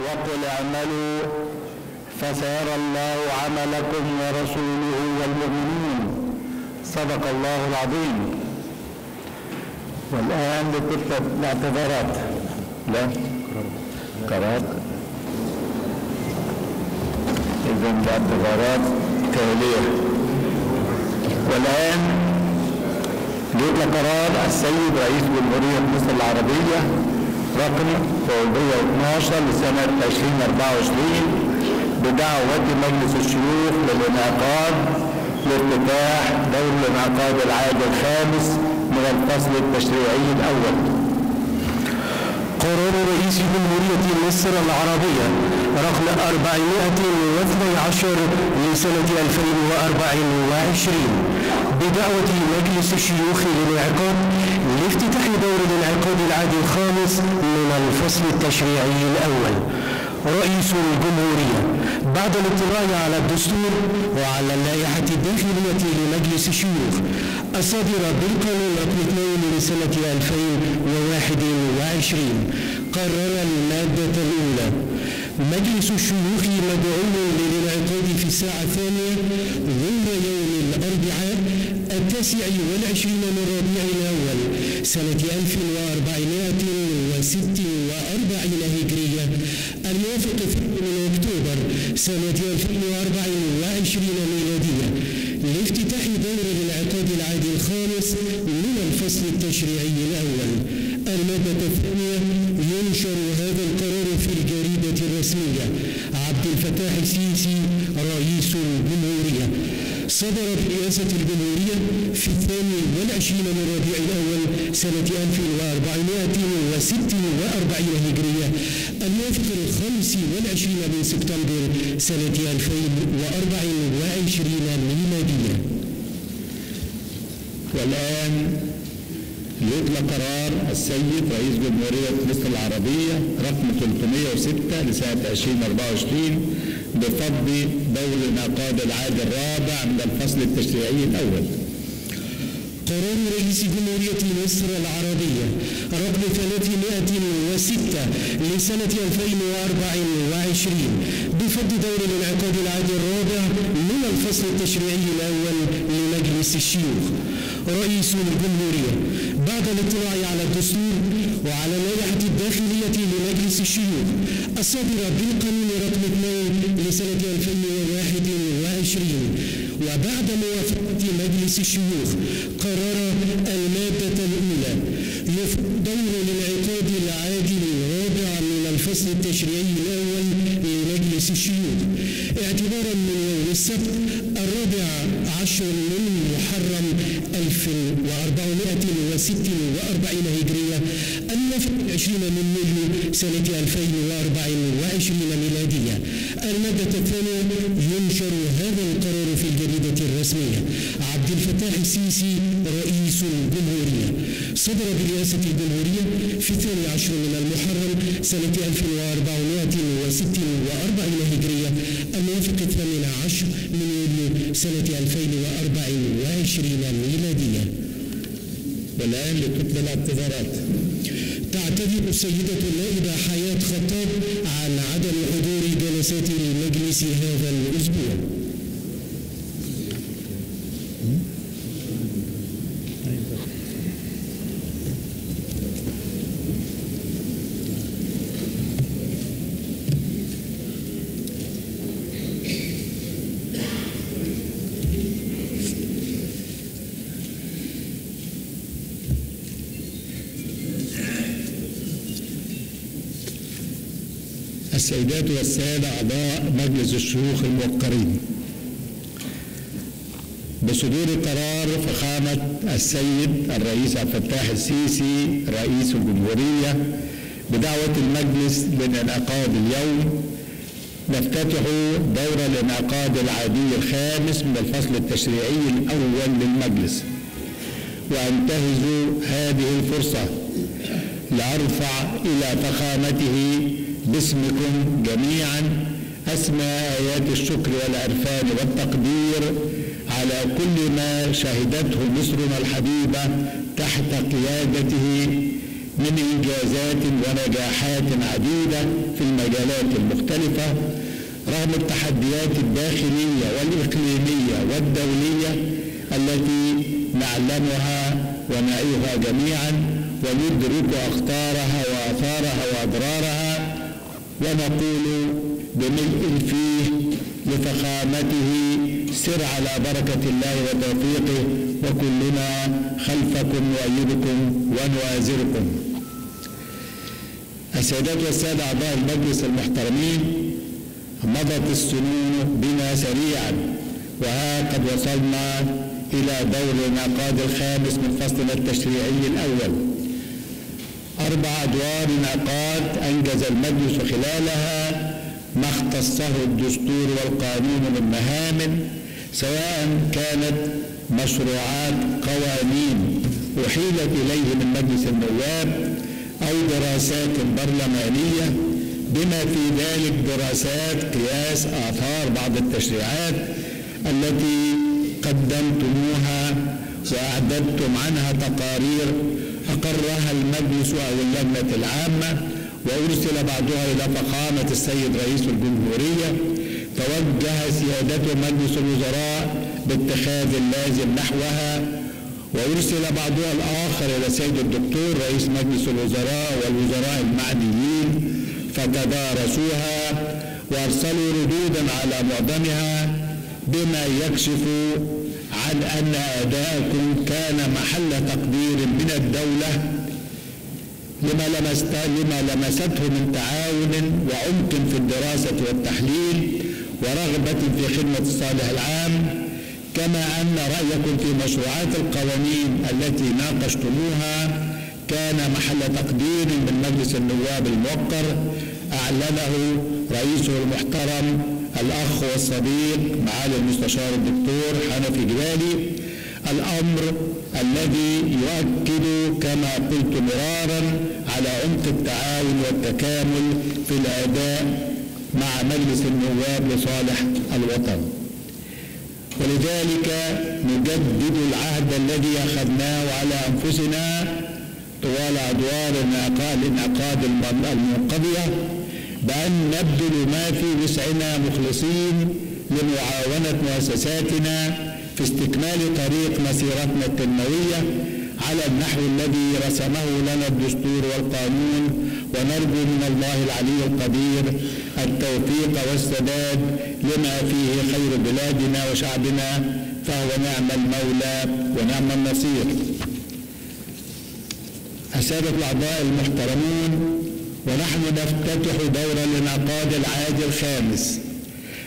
وقل اعملوا فسيرى الله عملكم ورسوله والمؤمنين. صدق الله العظيم. والآن لكتة الاعتذارات. لا قرار. إذن الاعتذارات تالية. والآن ليت قرار السيد رئيس جمهورية مصر العربية رقم 412 لسنة 2024 بدعوة مجلس الشيوخ للانعقاد لافتتاح دور الانعقاد العادي الخامس من الفصل التشريعي الأول. قرار رئيس جمهورية مصر العربية رقم 412 لسنة 2024 بدعوة مجلس الشيوخ للانعقاد لافتتاح دور الانعقاد العادي الخامس من الفصل التشريعي الأول. رئيس الجمهورية بعد الاطلاع على الدستور وعلى اللائحة الداخلية لمجلس الشيوخ الصادرة بالقانون رقم 2 لسنة 2021 قرر المادة الأولى: مجلس الشيوخ مدعو للانعقاد في الساعة 2 ظهر يوم الأربعاء 29 من ربيع الأول سنة 1446 هجرية الموافق في من أكتوبر سنة 2024 ميلادية لافتتاح دور الانعقاد العادي الخامس من الفصل التشريعي الأول. المادة الثانية: ينشر هذا القرار في الجريدة الرسمية. عبد الفتاح السيسي رئيس الجمهورية. صدرت رئاسة الجمهورية في 22 من ربيع الأول سنة 1446 هجرية الموافق 25 من سبتمبر سنة 2024 ميلادية. والآن يطلق قرار السيد رئيس جمهورية مصر العربية رقم 306 لسنة 2024 بفضل دور الانعقاد العادي الرابع من الفصل التشريعي الأول. قرار رئيس جمهورية مصر العربية رقم 306 لسنة 2024 بفضل دور الانعقاد العادي الرابع من الفصل التشريعي الأول لمجلس الشيوخ. رئيس الجمهورية بعد الاطلاع على الدستور وعلى اللائحة الداخلية لمجلس الشيوخ الصادرة بالقانون رقم 2 لسنة 2021 وبعد موافقة مجلس الشيوخ قرر المادة الأولى: دور الانعقاد العادي الرابع من الفصل التشريعي الأول لمجلس الشيوخ اعتبارا من يوم السبت 14 من محرم 1446 هجرية الموافق 20 من يوليو سنة 2024 ميلادية. المادة الثانية: ينشر هذا القرار في الجريدة الرسمية. عبد الفتاح السيسي رئيس الجمهورية. صدر برئاسة الجمهورية في 12 من المحرم سنة 1446 هجرية الموافق 18 من يوليو سنة 2024 ميلادية. والآن لكتلة الاعتذارات. تعتذر السيدة النائبة حياة خطاب عن عدم حضور جلسات المجلس هذا الأسبوع. السيدات والسادة أعضاء مجلس الشيوخ الموقرين، بصدور قرار فخامة السيد الرئيس عبد الفتاح السيسي رئيس الجمهورية بدعوة المجلس للانعقاد اليوم نفتتح دور الانعقاد العادي الخامس من الفصل التشريعي الأول للمجلس، وأنتهز هذه الفرصة لأرفع إلى فخامته باسمكم جميعا أسمى آيات الشكر والعرفان والتقدير على كل ما شهدته مصرنا الحبيبة تحت قيادته من إنجازات ونجاحات عديدة في المجالات المختلفة رغم التحديات الداخلية والإقليمية والدولية التي نعلمها ونعيها جميعا وندرك أخطارها وآثارها وأضرارها، ونقول بملء فيه لفخامته سر على بركة الله وتوفيقه وكلنا خلفكم نؤيدكم ونؤازركم. السيدات والسادة أعضاء المجلس المحترمين، مضت السنون بنا سريعا وها قد وصلنا إلى دور النقاد الخامس من فصلنا التشريعي الأول. 4 أدوار نقاد أنجز المجلس خلالها ما اختصه الدستور والقانون من مهام، سواء كانت مشروعات قوانين أحيلت إليه من مجلس النواب أو دراسات برلمانية، بما في ذلك دراسات قياس آثار بعض التشريعات التي قدمتموها وأعددتم عنها تقارير أقرها المجلس أو اللجنة العامة وأرسل بعضها إلى فخامة السيد رئيس الجمهورية، توجه سيادة مجلس الوزراء باتخاذ اللازم نحوها، وأرسل بعضها الآخر إلى السيد الدكتور رئيس مجلس الوزراء والوزراء المعنيين فتدارسوها وأرسلوا ردودا على معظمها، بما يكشف عن أن أداءكم كان محل تقدير من الدولة لما لمسته من تعاون وعمق في الدراسة والتحليل ورغبة في خدمة الصالح العام، كما أن رأيكم في مشروعات القوانين التي ناقشتموها كان محل تقدير من مجلس النواب الموقر أعلنه رئيسه المحترم الأخ والصديق معالي المستشار الدكتور حنفي جبالي، الأمر الذي يؤكد كما قلت مرارا على عمق التعاون والتكامل في الأداء مع مجلس النواب لصالح الوطن. ولذلك نجدد العهد الذي أخذناه على أنفسنا طوال أدوار الانعقاد المنقضية بأن نبذل ما في وسعنا مخلصين لمعاونة مؤسساتنا في استكمال طريق مسيرتنا التنموية على النحو الذي رسمه لنا الدستور والقانون، ونرجو من الله العلي القدير التوفيق والسداد لما فيه خير بلادنا وشعبنا، فهو نعم المولى ونعم النصير. السادة الأعضاء المحترمون، ونحن نفتتح دور الانعقاد العاجل الخامس،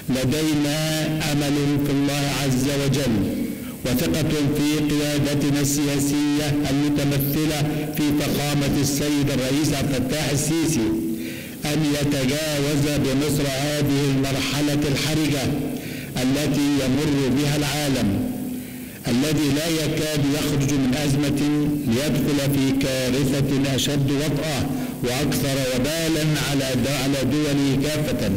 لدينا أمل في الله عز وجل وثقة في قيادتنا السياسية المتمثلة في فخامة السيد الرئيس عبد الفتاح السيسي أن يتجاوز بمصر هذه المرحلة الحرجة التي يمر بها العالم، الذي لا يكاد يخرج من أزمة ليدخل في كارثة أشد وطأة وأكثر وبالا على دوله كافة،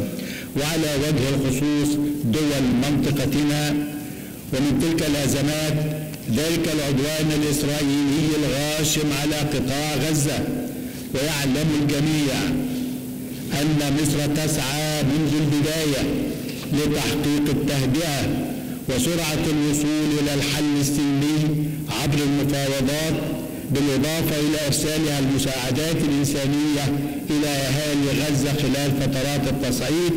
وعلى وجه الخصوص دول منطقتنا. ومن تلك الأزمات ذلك العدوان الإسرائيلي الغاشم على قطاع غزة، ويعلم الجميع أن مصر تسعى منذ البداية لتحقيق التهدئة وسرعة الوصول إلى الحل السلمي عبر المفاوضات، بالإضافة إلى إرسالها المساعدات الإنسانية إلى أهالي غزة خلال فترات التصعيد.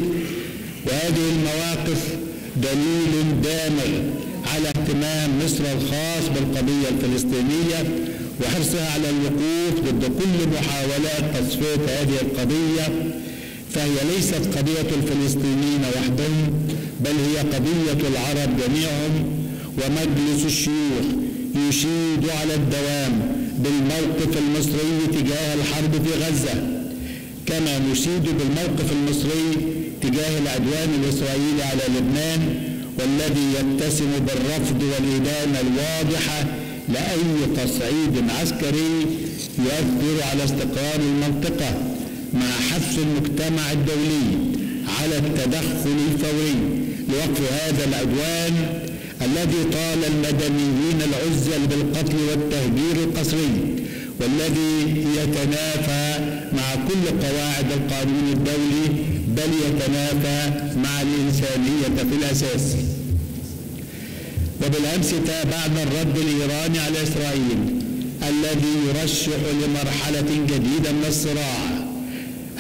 وهذه المواقف دليل دامغ على اهتمام مصر الخاص بالقضية الفلسطينية وحرصها على الوقوف ضد كل محاولات تصفية هذه القضية، فهي ليست قضية الفلسطينيين وحدهم، بل هي قضية العرب جميعهم، ومجلس الشيوخ يشيد على الدوام بالموقف المصري تجاه الحرب في غزة، كما نشيد بالموقف المصري تجاه العدوان الإسرائيلي على لبنان، والذي يتسم بالرفض والإدانة الواضحة لأي تصعيد عسكري يؤثر على استقرار المنطقة، مع حث المجتمع الدولي على التدخل الفوري لوقف هذا العدوان الذي طال المدنيين العزل بالقتل والتهجير القسري والذي يتنافى مع كل قواعد القانون الدولي، بل يتنافى مع الإنسانية في الأساس. وبالأمس تابعنا الرد الإيراني على إسرائيل الذي يرشح لمرحلة جديدة من الصراع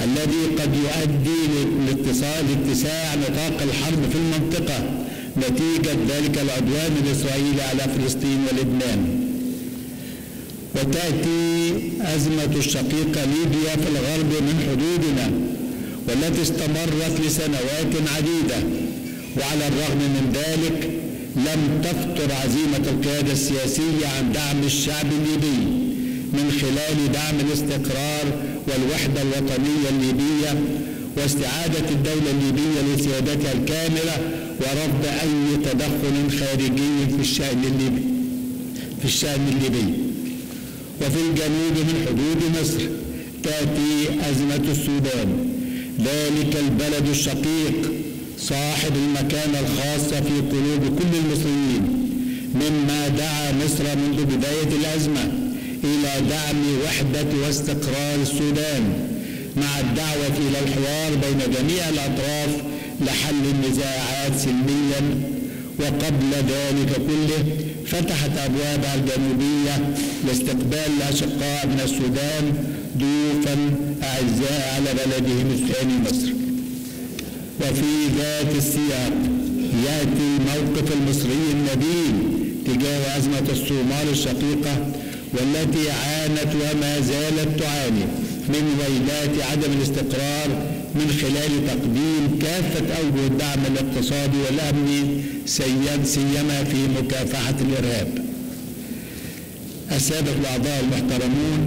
الذي قد يؤدي لاتساع نطاق الحرب في المنطقة نتيجة ذلك العدوان الإسرائيلي على فلسطين ولبنان. وتأتي أزمة الشقيقة ليبيا في الغرب من حدودنا، والتي استمرت لسنوات عديدة، وعلى الرغم من ذلك لم تفتر عزيمة القيادة السياسية عن دعم الشعب الليبي من خلال دعم الاستقرار والوحدة الوطنية الليبية واستعادة الدولة الليبية لسيادتها الكاملة ورفض أي تدخل خارجي في الشأن الليبي. وفي الجنوب من حدود مصر تأتي أزمة السودان، ذلك البلد الشقيق صاحب المكانة الخاصة في قلوب كل المصريين، مما دعا مصر منذ بداية الأزمة إلى دعم وحدة واستقرار السودان مع الدعوة إلى الحوار بين جميع الأطراف لحل النزاعات سلميا. وقبل ذلك كله فتحت أبوابها الجنوبية لاستقبال الأشقاء من السودان ضيوفا أعزاء على بلدهم الثاني مصر. وفي ذات السياق يأتي موقف المصري النبيل تجاه أزمة الصومال الشقيقة، والتي عانت وما زالت تعاني من ويلات عدم الاستقرار من خلال تقديم كافة أوجه الدعم الاقتصادي والأمني، سيما في مكافحة الإرهاب. السادة الأعضاء المحترمون،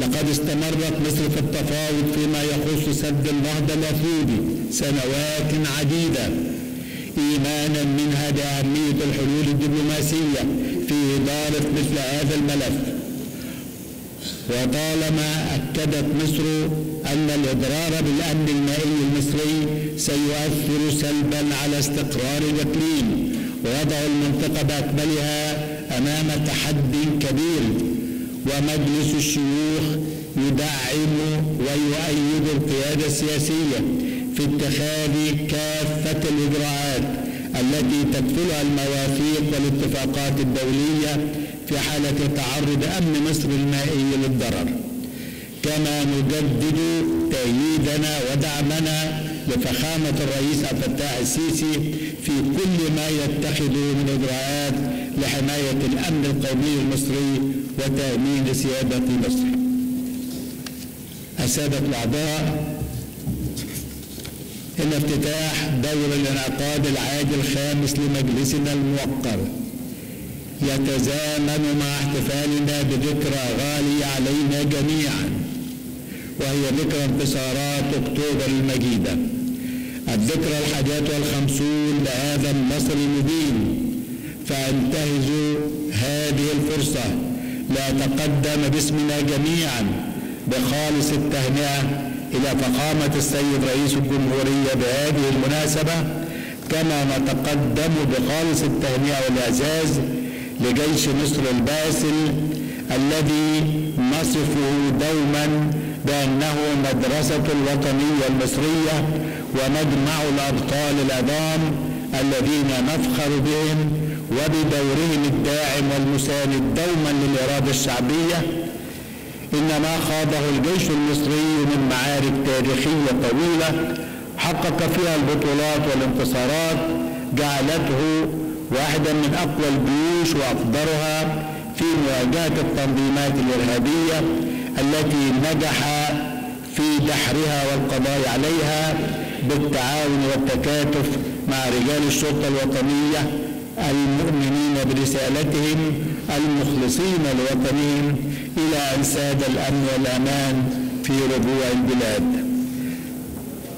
لقد استمرت مصر في التفاوض فيما يخص سد النهضة الأثيوبي سنوات عديدة، إيمانا منها بأهمية الحلول الدبلوماسية في إدارة مثل هذا الملف. وطالما أكدت مصر أن الإضرار بالأمن المائي المصري سيؤثر سلبا على استقرار الإقليم ووضع المنطقة بأكملها أمام تحدي كبير، ومجلس الشيوخ يدعم ويؤيد القيادة السياسية في اتخاذ كافة الإجراءات التي تكفلها المواثيق والاتفاقات الدولية في حالة تعرض أمن مصر المائي للضرر. كما نجدد تأييدنا ودعمنا لفخامة الرئيس عبد الفتاح السيسي في كل ما يتخذه من إجراءات لحماية الأمن القومي المصري وتأمين سيادة مصر. السادة الأعضاء، إن افتتاح دور الانعقاد العاجل الخامس لمجلسنا الموقر يتزامن مع احتفالنا بذكرى غالية علينا جميعا، وهي ذكرى انتصارات أكتوبر المجيدة، الذكرى 51 لهذا النصر المبين. فأنتهز هذه الفرصة لأتقدم باسمنا جميعا بخالص التهنئة إلى فخامة السيد رئيس الجمهورية بهذه المناسبة، كما نتقدم بخالص التهنئة والإعزاز لجيش مصر الباسل الذي نصفه دوما بأنه مدرسة الوطنية المصرية ومجمع الأبطال العظام الذين نفخر بهم وبدورهم الداعم والمساند دوما للإرادة الشعبية. إن ما خاضه الجيش المصري من معارك تاريخية طويلة حقق فيها البطولات والانتصارات جعلته واحدا من أقوى الجيوش وأفضلها في مواجهة التنظيمات الإرهابية التي نجح في دحرها والقضاء عليها بالتعاون والتكاتف مع رجال الشرطة الوطنية المؤمنين برسالتهم المخلصين لوطنهم، إلى أن ساد الأمن والأمان في ربوع البلاد.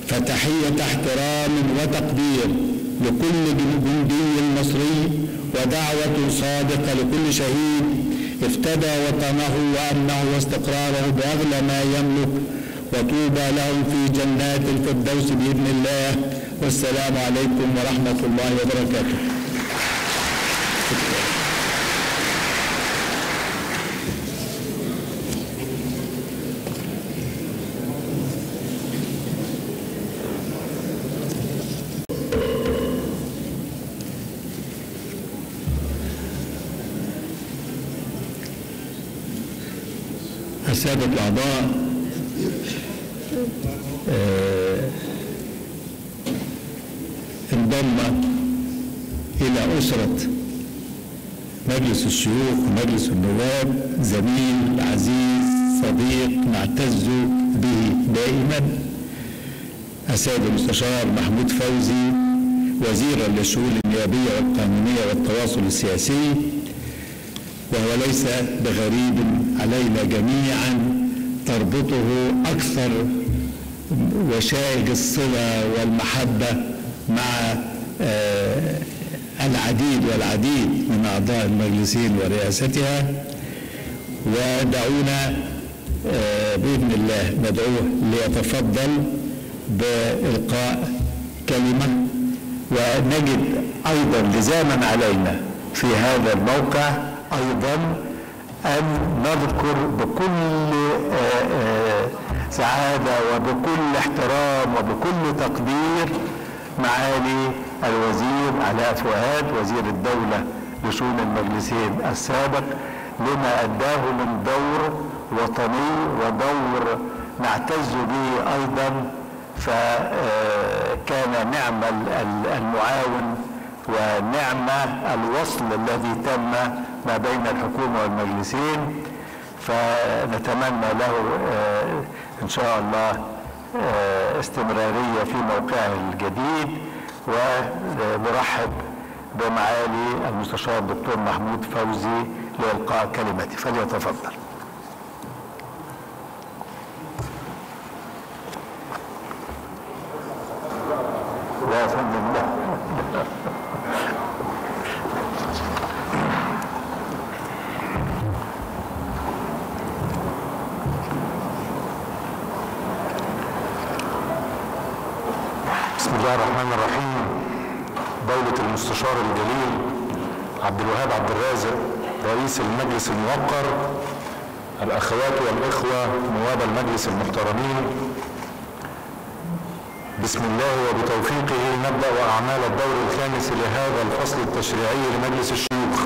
فتحية احترام وتقدير لكل جندي مصري، ودعوة صادقة لكل شهيد افتدى وطنه وأمنه واستقراره بأغلى ما يملك، وطوبى لهم في جنات الفردوس بإذن الله. والسلام عليكم ورحمة الله وبركاته. السادة الأعضاء، انضم إلى أسرة مجلس الشيوخ ومجلس النواب زميل عزيز صديق نعتز به دائما، السيد المستشار محمود فوزي وزيرا للشؤون النيابية والقانونية والتواصل السياسي، وهو ليس بغريب علينا جميعا، تربطه أكثر وشائج الصلة والمحبة مع العديد والعديد من أعضاء المجلسين ورئاستها. ودعونا بإذن الله ندعوه ليتفضل بإلقاء كلمة، ونجد أيضا لزاما علينا في هذا الموقع أيضا أن نذكر بكل سعادة وبكل احترام وبكل تقدير معالي الوزير علاء فؤاد وزير الدولة لشؤون المجلسين السابق لما أداه من دور وطني ودور نعتز به أيضا، فكان نعم المعاون ونعم الوصل الذي تم ما بين الحكومة والمجلسين، فنتمنى له إن شاء الله استمرارية في موقعه الجديد. ونرحب بمعالي المستشار الدكتور محمود فوزي لإلقاء كلمته، فليتفضل. يا فندم بسم الله الرحمن الرحيم. دولة المستشار الجليل عبد الوهاب عبد الرازق رئيس المجلس الموقر، الأخوات والإخوة نواب المجلس المحترمين، بسم الله وبتوفيقه نبدأ أعمال الدور الخامس لهذا الفصل التشريعي لمجلس الشيوخ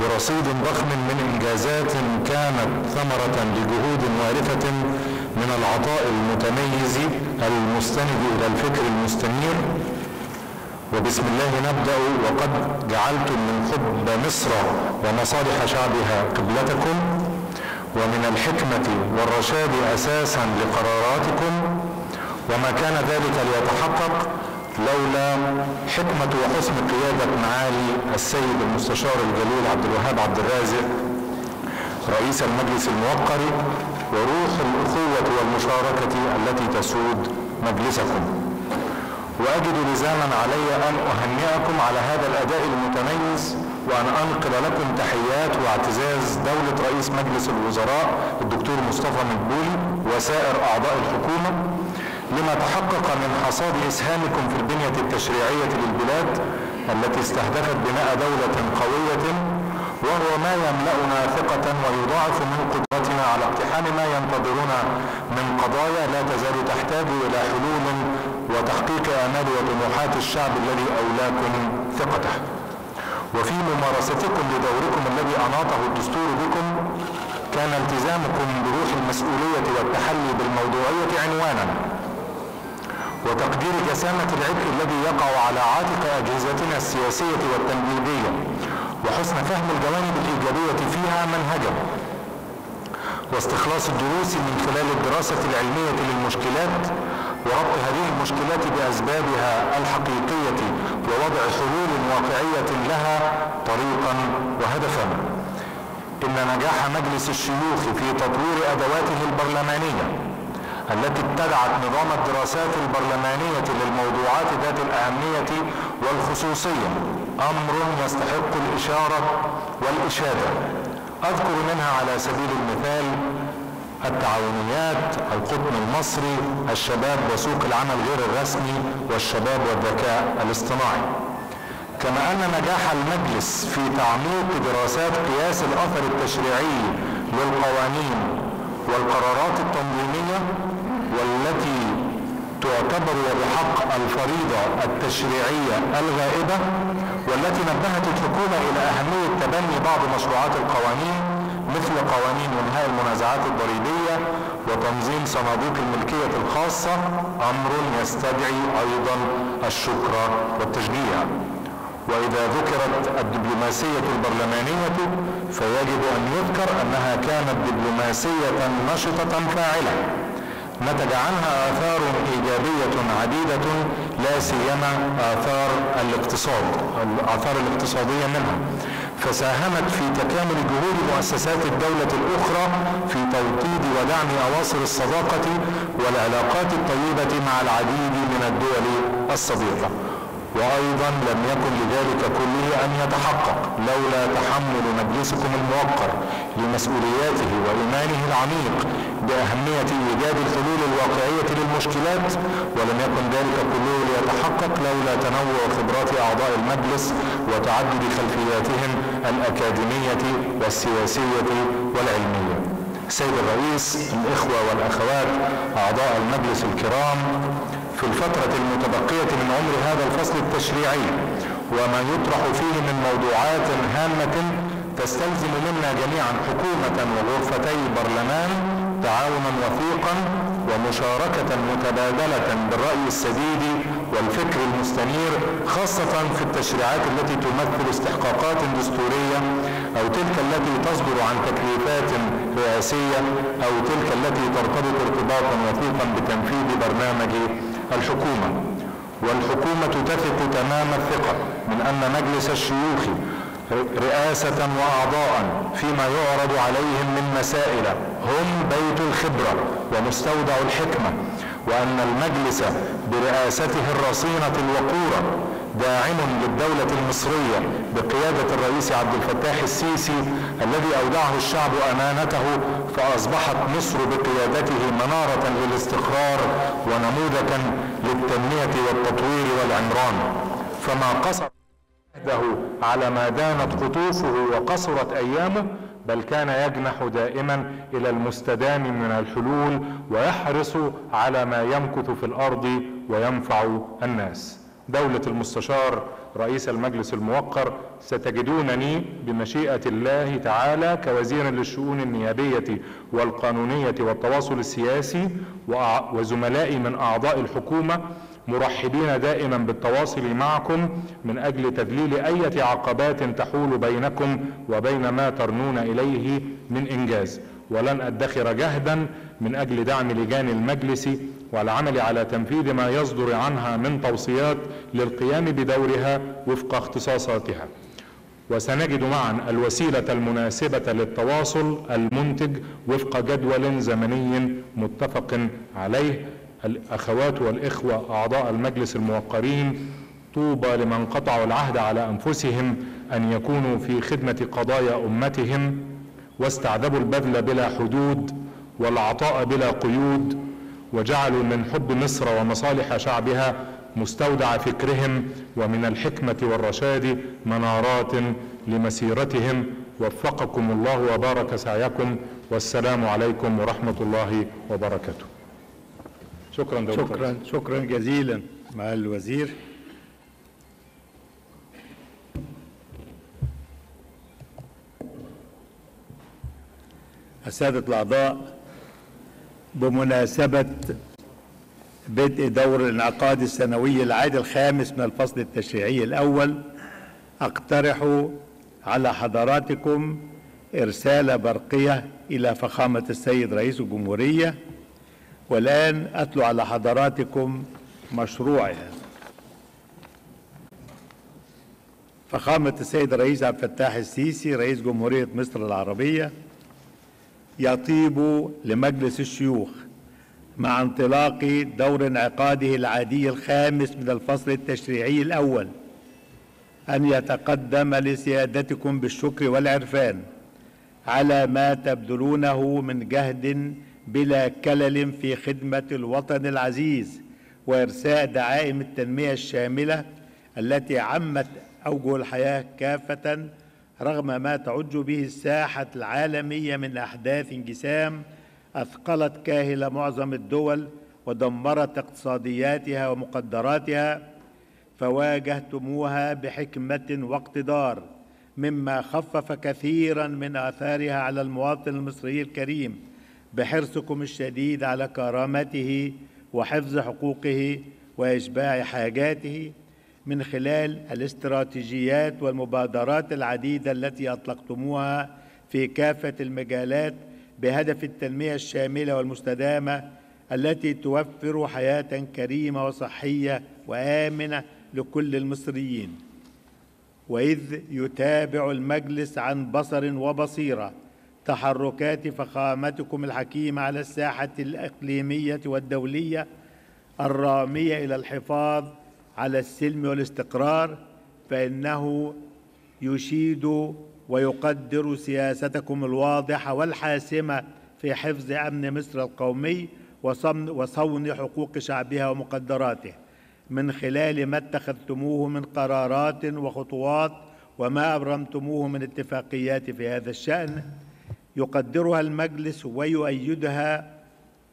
برصيد ضخم من إنجازات كانت ثمرة لجهود وارثة من العطاء المتميز المستند إلى الفكر المستنير. وبسم الله نبدأ، وقد جعلتم من حب مصر ومصالح شعبها قبلتكم، ومن الحكمة والرشاد أساسا لقراراتكم، وما كان ذلك ليتحقق لولا حكمة وحسن قيادة معالي السيد المستشار الجليل عبد الوهاب عبد الرازق رئيس المجلس الموقر، وروح الأخوة والمشاركة التي تسود مجلسكم. وأجد لزاما علي أن أهنئكم على هذا الأداء المتميز، وأن أنقل لكم تحيات واعتزاز دولة رئيس مجلس الوزراء الدكتور مصطفى مدبولي وسائر أعضاء الحكومة لما تحقق من حصاد إسهامكم في البنية التشريعية للبلاد التي استهدفت بناء دولة قوية، وهو ما يملأنا ثقة ويضاعف من قدرتنا على اقتحام ما ينتظرنا من قضايا لا تزال تحتاج إلى حلول وتحقيق آمال وطموحات الشعب الذي أولاكم ثقته. وفي ممارستكم لدوركم الذي أناطه الدستور بكم كان التزامكم بروح المسؤولية والتحلي بالموضوعية عنوانا، وتقدير جسامة العبء الذي يقع على عاتق أجهزتنا السياسية والتنفيذية، وحسن فهم الجوانب الإيجابية فيها منهجا، واستخلاص الدروس من خلال الدراسة العلمية للمشكلات، وربط هذه المشكلات بأسبابها الحقيقية ووضع حلول واقعية لها طريقا وهدفا. إن نجاح مجلس الشيوخ في تطوير أدواته البرلمانية التي ابتدعت نظام الدراسات البرلمانية للموضوعات ذات الأهمية والخصوصية أمر يستحق الإشارة والإشادة. أذكر منها على سبيل المثال التعاونيات، القطن المصري، الشباب وسوق العمل غير الرسمي، والشباب والذكاء الاصطناعي. كما أن نجاح المجلس في تعميق دراسات قياس الأثر التشريعي للقوانين والقرارات التنظيمية والتي تعتبر وبحق الفريضة التشريعية الغائبة، والتي نبهت الحكومة إلى أهمية تبني بعض مشروعات القوانين مثل قوانين انهاء المنازعات الضريبية وتنظيم صناديق الملكية الخاصة، أمر يستدعي أيضا الشكر والتشجيع. وإذا ذكرت الدبلوماسية البرلمانية فيجب أن يذكر أنها كانت دبلوماسية نشطة فاعلة نتج عنها آثار إيجابية عديدة، لا سيما آثار الاقتصاد، الآثار الاقتصادية منها، فساهمت في تكامل جهود مؤسسات الدولة الأخرى في توطيد ودعم أواصر الصداقة والعلاقات الطيبة مع العديد من الدول الصديقة. وأيضا لم يكن لذلك كله أن يتحقق لولا تحمل مجلسكم الموقر لمسؤولياته وإيمانه العميق بأهمية إيجاد الحلول الواقعية للمشكلات، ولم يكن ذلك كله ليتحقق لولا تنوع خبرات أعضاء المجلس وتعدد خلفياتهم الأكاديمية والسياسية والعلمية. سيد الرئيس، الإخوة والأخوات أعضاء المجلس الكرام، في الفترة المتبقية من عمر هذا الفصل التشريعي وما يطرح فيه من موضوعات هامة تستلزم منا جميعا حكومة وغرفتي برلمان تعاونا وثيقا ومشاركة متبادلة بالرأي السديد والفكر المستنير، خاصة في التشريعات التي تمثل استحقاقات دستورية أو تلك التي تصدر عن تكليفات رئاسية أو تلك التي ترتبط ارتباطا وثيقا بتنفيذ برنامج الحكومة. والحكومة تثق تمام الثقة من أن مجلس الشيوخ رئاسة وأعضاء فيما يعرض عليهم من مسائل هم بيت الخبرة ومستودع الحكمة، وأن المجلس برئاسته الرصينة الوقورة داعم للدولة المصرية بقيادة الرئيس عبد الفتاح السيسي الذي أودعه الشعب أمانته، فأصبحت مصر بقيادته منارة للاستقرار ونموذجا للتنمية والتطوير والعمران. فما قصر على ما دانت قطوفه وقصرت أيامه، بل كان يجنح دائما إلى المستدام من الحلول ويحرص على ما يمكث في الأرض وينفع الناس. دولة المستشار رئيس المجلس الموقر، ستجدونني بمشيئة الله تعالى كوزير للشؤون النيابية والقانونية والتواصل السياسي وزملائي من أعضاء الحكومة مرحبين دائما بالتواصل معكم من أجل تذليل أي عقبات تحول بينكم وبين ما ترنون إليه من إنجاز، ولن أدخر جهدا من أجل دعم لجان المجلس والعمل على تنفيذ ما يصدر عنها من توصيات للقيام بدورها وفق اختصاصاتها. وسنجد معا الوسيلة المناسبة للتواصل المنتج وفق جدول زمني متفق عليه. الأخوات والإخوة أعضاء المجلس الموقرين، طوبى لمن قطعوا العهد على أنفسهم أن يكونوا في خدمة قضايا أمتهم واستعذبوا البذل بلا حدود والعطاء بلا قيود، وجعلوا من حب مصر ومصالح شعبها مستودع فكرهم ومن الحكمة والرشاد منارات لمسيرتهم. وفقكم الله وبارك سعيكم، والسلام عليكم ورحمة الله وبركاته. شكرا دكتور. شكرا جزيلا مع الوزير. السادة الأعضاء، بمناسبة بدء دور الانعقاد السنوي العادي الخامس من الفصل التشريعي الأول، أقترح على حضراتكم إرسال برقية إلى فخامة السيد رئيس الجمهورية. والآن أتلو على حضراتكم مشروعها. فخامة السيد الرئيس عبد الفتاح السيسي رئيس جمهورية مصر العربية، يطيب لمجلس الشيوخ مع انطلاق دور انعقاده العادي الخامس من الفصل التشريعي الأول أن يتقدم لسيادتكم بالشكر والعرفان على ما تبذلونه من جهد بلا كلل في خدمة الوطن العزيز وإرساء دعائم التنمية الشاملة التي عمت أوجه الحياة كافة، رغم ما تعج به الساحة العالمية من أحداث انقسام أثقلت كاهلة معظم الدول ودمرت اقتصادياتها ومقدراتها، فواجهتموها بحكمة واقتدار مما خفف كثيرا من آثارها على المواطن المصري الكريم، بحرصكم الشديد على كرامته وحفظ حقوقه وإشباع حاجاته من خلال الاستراتيجيات والمبادرات العديدة التي أطلقتموها في كافة المجالات بهدف التنمية الشاملة والمستدامة التي توفر حياة كريمة وصحية وآمنة لكل المصريين. وإذ يتابع المجلس عن بصر وبصيرة تحركات فخامتكم الحكيمة على الساحة الإقليمية والدولية الرامية إلى الحفاظ على السلم والاستقرار، فإنه يشيد ويقدر سياستكم الواضحة والحاسمة في حفظ أمن مصر القومي وصون حقوق شعبها ومقدراته من خلال ما اتخذتموه من قرارات وخطوات وما أبرمتموه من اتفاقيات في هذا الشأن، يقدرها المجلس ويؤيدها،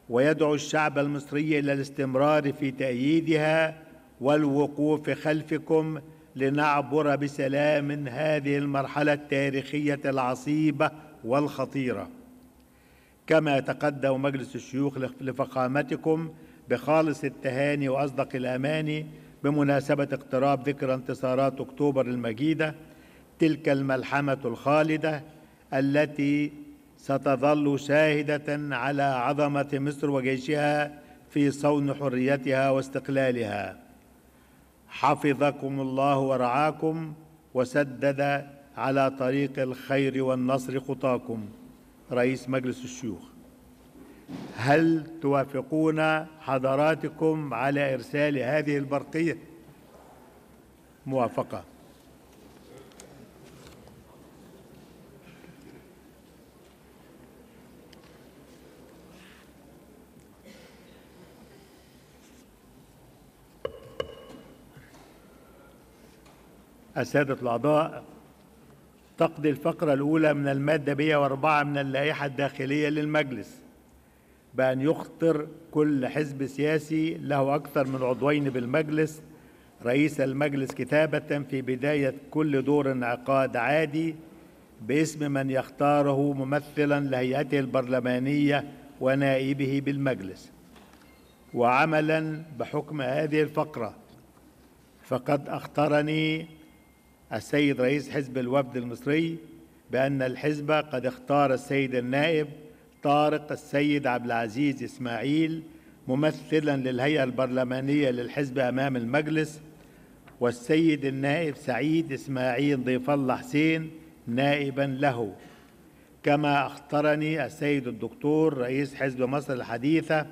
ويدعو الشعب المصري إلى الاستمرار في تأييدها والوقوف خلفكم لنعبر بسلام هذه المرحلة التاريخية العصيبة والخطيرة. كما تقدم مجلس الشيوخ لفخامتكم بخالص التهاني وأصدق الأماني بمناسبة اقتراب ذكرى انتصارات أكتوبر المجيدة، تلك الملحمة الخالدة التي ستظل شاهدة على عظمة مصر وجيشها في صون حريتها واستقلالها. حفظكم الله ورعاكم وسدد على طريق الخير والنصر خطاكم. رئيس مجلس الشيوخ، هل توافقون حضراتكم على إرسال هذه البرقية؟ موافقة. السادة الأعضاء، تقضي الفقرة الأولى من المادة 104 من اللائحة الداخلية للمجلس بأن يخطر كل حزب سياسي له أكثر من عضوين بالمجلس رئيس المجلس كتابة في بداية كل دور انعقاد عادي باسم من يختاره ممثلا لهيئته البرلمانية ونائبه بالمجلس. وعملا بحكم هذه الفقرة، فقد أخطرني السيد رئيس حزب الوفد المصري بأن الحزب قد اختار السيد النائب طارق السيد عبد العزيز إسماعيل ممثلا للهيئة البرلمانية للحزب أمام المجلس، والسيد النائب سعيد إسماعيل ضيف الله حسين نائبا له. كما أخطرني السيد الدكتور رئيس حزب مصر الحديثة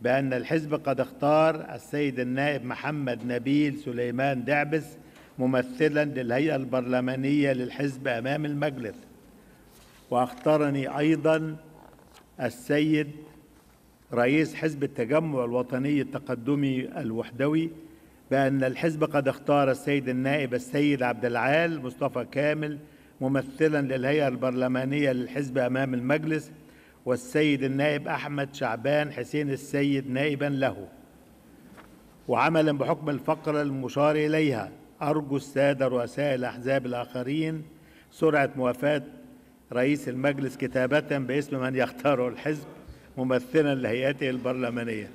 بأن الحزب قد اختار السيد النائب محمد نبيل سليمان دعبس ممثلا للهيئة البرلمانية للحزب أمام المجلس. وأخطرني أيضا السيد رئيس حزب التجمع الوطني التقدمي الوحدوي بأن الحزب قد اختار السيد النائب السيد عبد العال مصطفى كامل ممثلا للهيئة البرلمانية للحزب أمام المجلس، والسيد النائب أحمد شعبان حسين السيد نائبا له. وعملا بحكم الفقرة المشار إليها، أرجو السادة رؤساء الأحزاب الآخرين سرعة موافاة رئيس المجلس كتابة باسم من يختاره الحزب ممثلا لهيئته البرلمانية.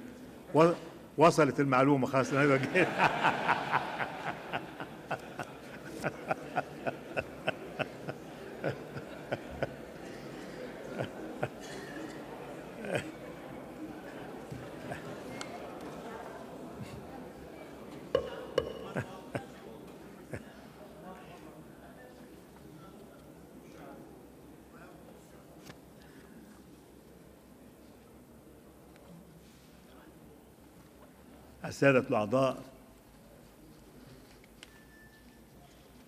وصلت المعلومة خلاص. السادة الأعضاء،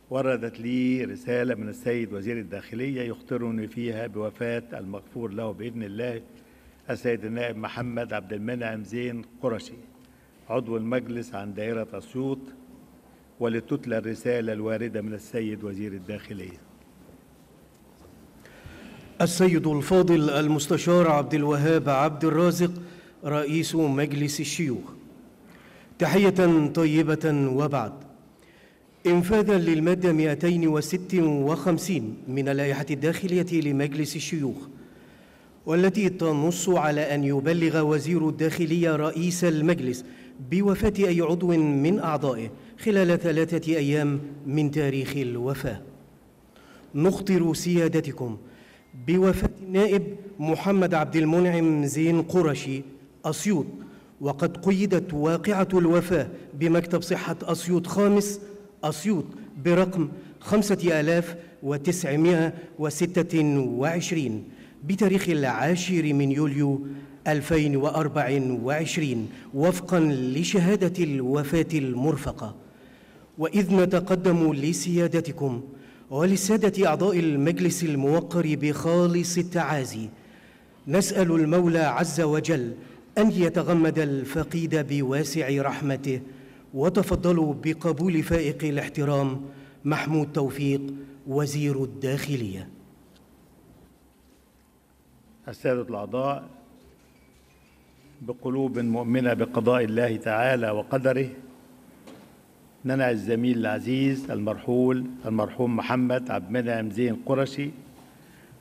وردت لي رسالة من السيد وزير الداخلية يخطرني فيها بوفاة المغفور له بإذن الله السيد النائب محمد عبد المنعم زين قرشي عضو المجلس عن دائرة أسيوط، ولتتلى الرسالة الواردة من السيد وزير الداخلية. السيد الفاضل المستشار عبد الوهاب عبد الرازق رئيس مجلس الشيوخ، تحية طيبة. وبعد، انفاذا للمادة 256 من اللائحة الداخلية لمجلس الشيوخ، والتي تنص على أن يبلغ وزير الداخلية رئيس المجلس بوفاة أي عضو من أعضائه خلال 3 أيام من تاريخ الوفاة، نخطر سيادتكم بوفاة النائب محمد عبد المنعم زين قرشي أسيوط، وقد قيدت واقعة الوفاة بمكتب صحة أسيوط 5 أسيوط برقم 5926 بتاريخ 10 يوليو 2024 وفقاً لشهادة الوفاة المرفقة. وإذ نتقدم لسيادتكم ولسادة أعضاء المجلس الموقر بخالص التعازي، نسأل المولى عز وجل أن يتغمد الفقيد بواسع رحمته. وتفضلوا بقبول فائق الاحترام محمود توفيق وزير الداخلية. السادة الأعضاء، بقلوب مؤمنة بقضاء الله تعالى وقدره، ننعى الزميل العزيز المرحوم محمد عبد المنعم زين قرشي،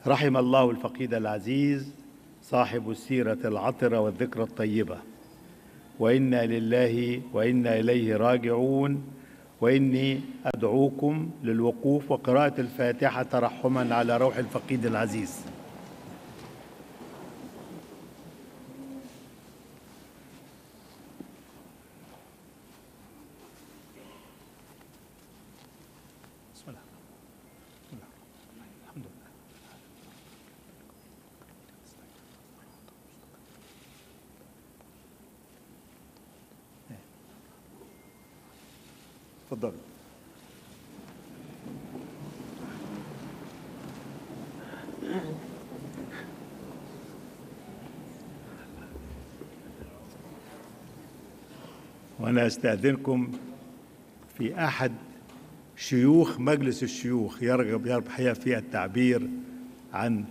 رحم الله الفقيد العزيز صاحب السيرة العطرة والذكرى الطيبة. وإنا لله وإنا إليه راجعون. وإني أدعوكم للوقوف وقراءة الفاتحة ترحما على روح الفقيد العزيز. تفضل. وأنا أستأذنكم في أحد شيوخ مجلس الشيوخ يرغب في التعبير عن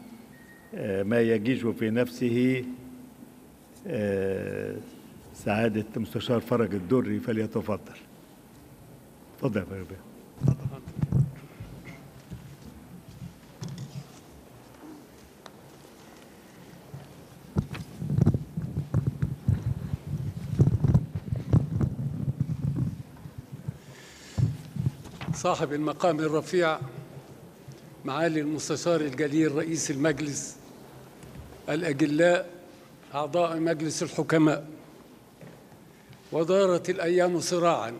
ما يجيش في نفسه سعادة مستشار فرج الدري، فليتفضل. تفضل يا بيه. صاحب المقام الرفيع معالي المستشار الجليل رئيس المجلس، الأجلاء أعضاء مجلس الحكماء، ودارت الأيام سراعاً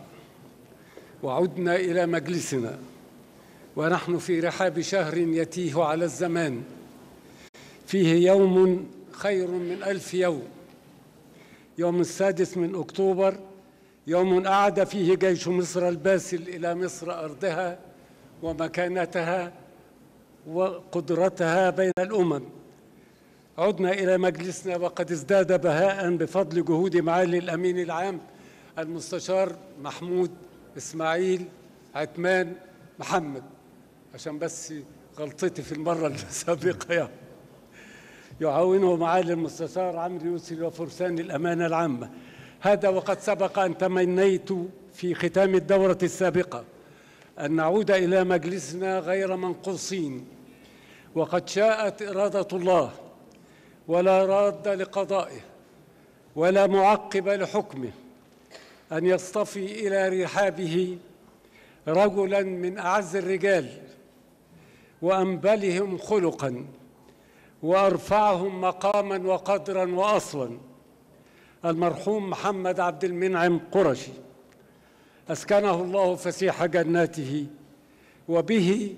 وعدنا إلى مجلسنا، ونحن في رحاب شهر يتيه على الزمان، فيه يوم خير من 1000 يوم، يوم 6 أكتوبر، يوم أعاد فيه جيش مصر الباسل إلى مصر أرضها ومكانتها وقدرتها بين الأمم. عدنا إلى مجلسنا وقد ازداد بهاء بفضل جهود معالي الأمين العام المستشار محمود إسماعيل عتمان محمد، عشان بس غلطتي في المرة السابقة يعني. يعاونه معالي المستشار عمرو يوسف وفرسان الأمانة العامة. هذا وقد سبق أن تمنيت في ختام الدورة السابقة أن نعود إلى مجلسنا غير منقوصين، وقد شاءت إرادة الله، ولا راد لقضائه ولا معقب لحكمه، أن يصطفي إلى رحابه رجلاً من أعز الرجال وأنبلهم خلقاً وأرفعهم مقاماً وقدراً وأصلاً، المرحوم محمد عبد المنعم قرشي، أسكنه الله فسيح جناته، وبه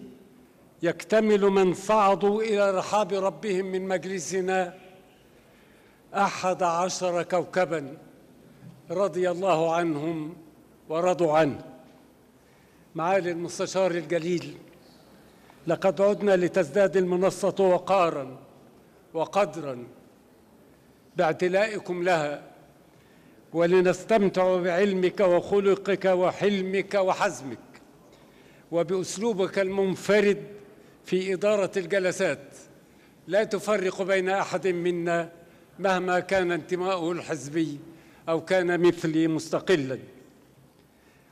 يكتمل من صعدوا إلى رحاب ربهم من مجلسنا 11 كوكباً رضي الله عنهم ورضوا عنه. معالي المستشار الجليل، لقد عدنا لتزداد المنصة وقاراً وقدراً باعتلائكم لها، ولنستمتع بعلمك وخلقك وحلمك وحزمك، وبأسلوبك المنفرد في إدارة الجلسات، لا تفرق بين أحد منا مهما كان انتماؤه الحزبي أو كان مثلي مستقلاً.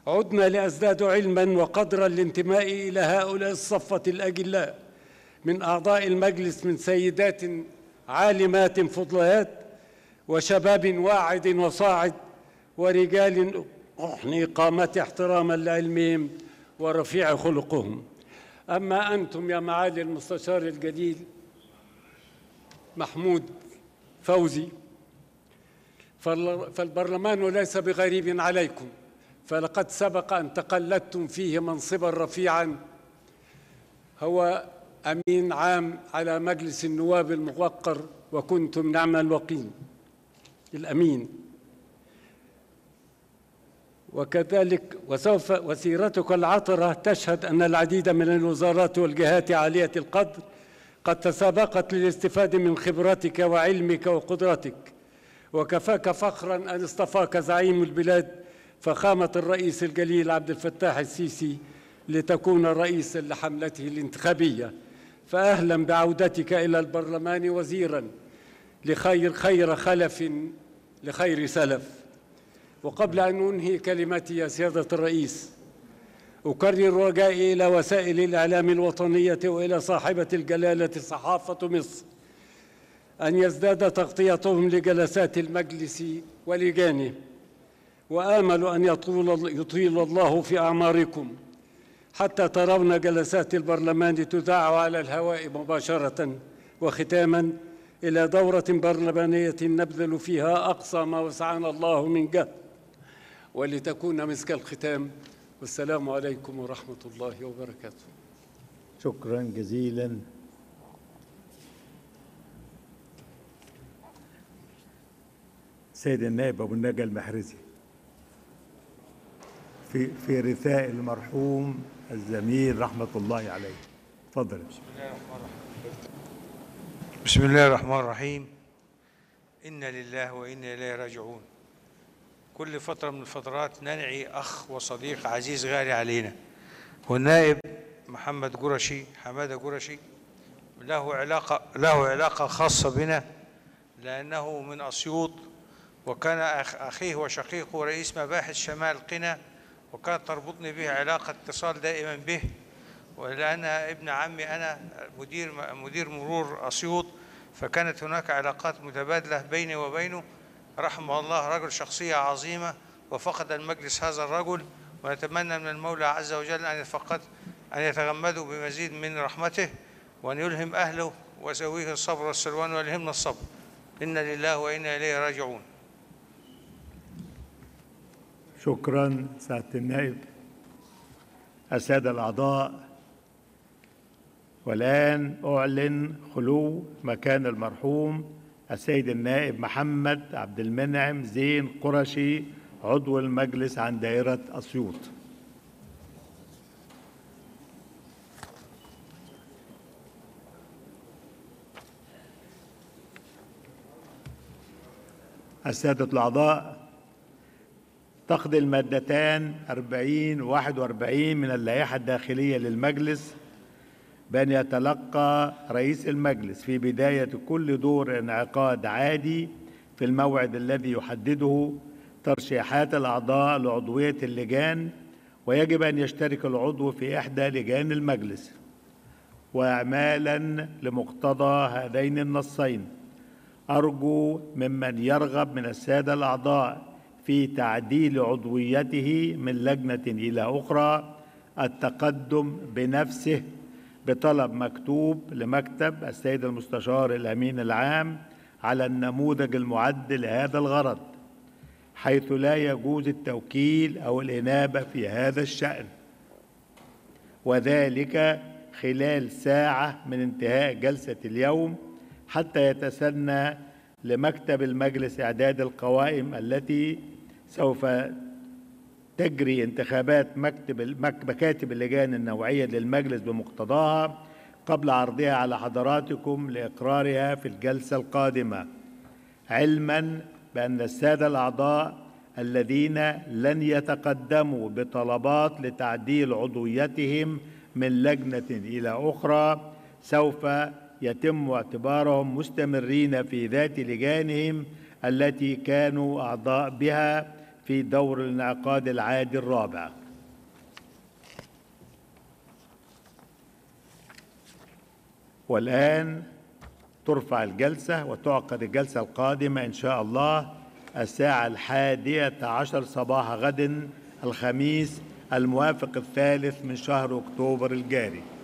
عدنا لأزداد علماً وقدر الانتماء إلى هؤلاء الصفة الأجلاء من أعضاء المجلس، من سيدات عالمات فضليات وشباب واعد وصاعد ورجال أحني قامتي احتراماً لعلمهم ورفيع خلقهم. أما أنتم يا معالي المستشار الجليل محمود فوزي فالبرلمان ليس بغريب عليكم، فلقد سبق أن تقلدتم فيه منصباً رفيعاً، هو أمين عام على مجلس النواب الموقر، وكنتم نعم الوقين الأمين. وكذلك وسوف وسيرتك العطرة تشهد أن العديد من الوزارات والجهات عالية القدر قد تسابقت للاستفادة من خبرتك وعلمك وقدرتك، وكفاك فخراً أن اصطفاك زعيم البلاد فخامة الرئيس الجليل عبد الفتاح السيسي لتكون رئيساً لحملته الانتخابية. فأهلاً بعودتك إلى البرلمان وزيراً لخير سلف. وقبل أن أنهي كلمتي يا سيادة الرئيس، أكرر رجائي إلى وسائل الإعلام الوطنية وإلى صاحبة الجلالة صحافة مصر أن يزداد تغطيتهم لجلسات المجلس ولجانه، وآمل أن يطيل الله في أعماركم حتى ترون جلسات البرلمان تذاع على الهواء مباشرة. وختاماً، إلى دورة برلمانية نبذل فيها أقصى ما وسعنا الله من جهد، ولتكون مسك الختام، والسلام عليكم ورحمة الله وبركاته. شكراً جزيلاً. سيد النائب أبو النجا المحرزي في رثاء المرحوم الزميل رحمة الله عليه، اتفضل. بسم الله الرحمن الرحيم. إنا لله وإنا إليه راجعون. كل فترة من الفترات ننعي أخ وصديق عزيز غالي علينا، والنائب محمد قرشي حمادة قرشي له علاقة خاصة بنا، لأنه من أسيوط، وكان أخيه وشقيقه رئيس مباحث شمال قنا، وكانت تربطني به علاقة اتصال دائما به، ولأن ابن عمي أنا مدير مرور أسيوط، فكانت هناك علاقات متبادلة بيني وبينه. رحمه الله، رجل شخصية عظيمة، وفقد المجلس هذا الرجل، ونتمنى من المولى عز وجل أن يتغمده بمزيد من رحمته، وأن يلهم أهله وزويه الصبر والسلوان، ويلهمنا الصبر. إنا لله وإنا إليه راجعون. شكراً سعادة النائب. السادة الأعضاء، والآن أعلن خلو مكان المرحوم السيد النائب محمد عبد المنعم زين قرشي عضو المجلس عن دائرة أسيوط. السادة الأعضاء، تقضي المادتان 40 و41 من اللائحة الداخلية للمجلس بأن يتلقى رئيس المجلس في بداية كل دور انعقاد عادي في الموعد الذي يحدده ترشيحات الأعضاء لعضوية اللجان، ويجب أن يشترك العضو في إحدى لجان المجلس. وإعمالاً لمقتضى هذين النصين، أرجو ممن يرغب من السادة الأعضاء في تعديل عضويته من لجنة إلى أخرى التقدم بنفسه بطلب مكتوب لمكتب السيد المستشار الأمين العام على النموذج المعد لهذا الغرض، حيث لا يجوز التوكيل أو الإنابة في هذا الشأن، وذلك خلال ساعة من انتهاء جلسة اليوم، حتى يتسنى لمكتب المجلس إعداد القوائم التي سوف تجري انتخابات مكاتب اللجان النوعية للمجلس بمقتضاها قبل عرضها على حضراتكم لإقرارها في الجلسة القادمة، علماً بأن السادة الأعضاء الذين لن يتقدموا بطلبات لتعديل عضويتهم من لجنة إلى أخرى سوف يتم اعتبارهم مستمرين في ذات لجانهم التي كانوا أعضاء بها في دور الانعقاد العادي الرابع. والآن ترفع الجلسة وتعقد الجلسة القادمة إن شاء الله الساعة 11:30 صباح غد الخميس الموافق 3 من شهر أكتوبر الجاري.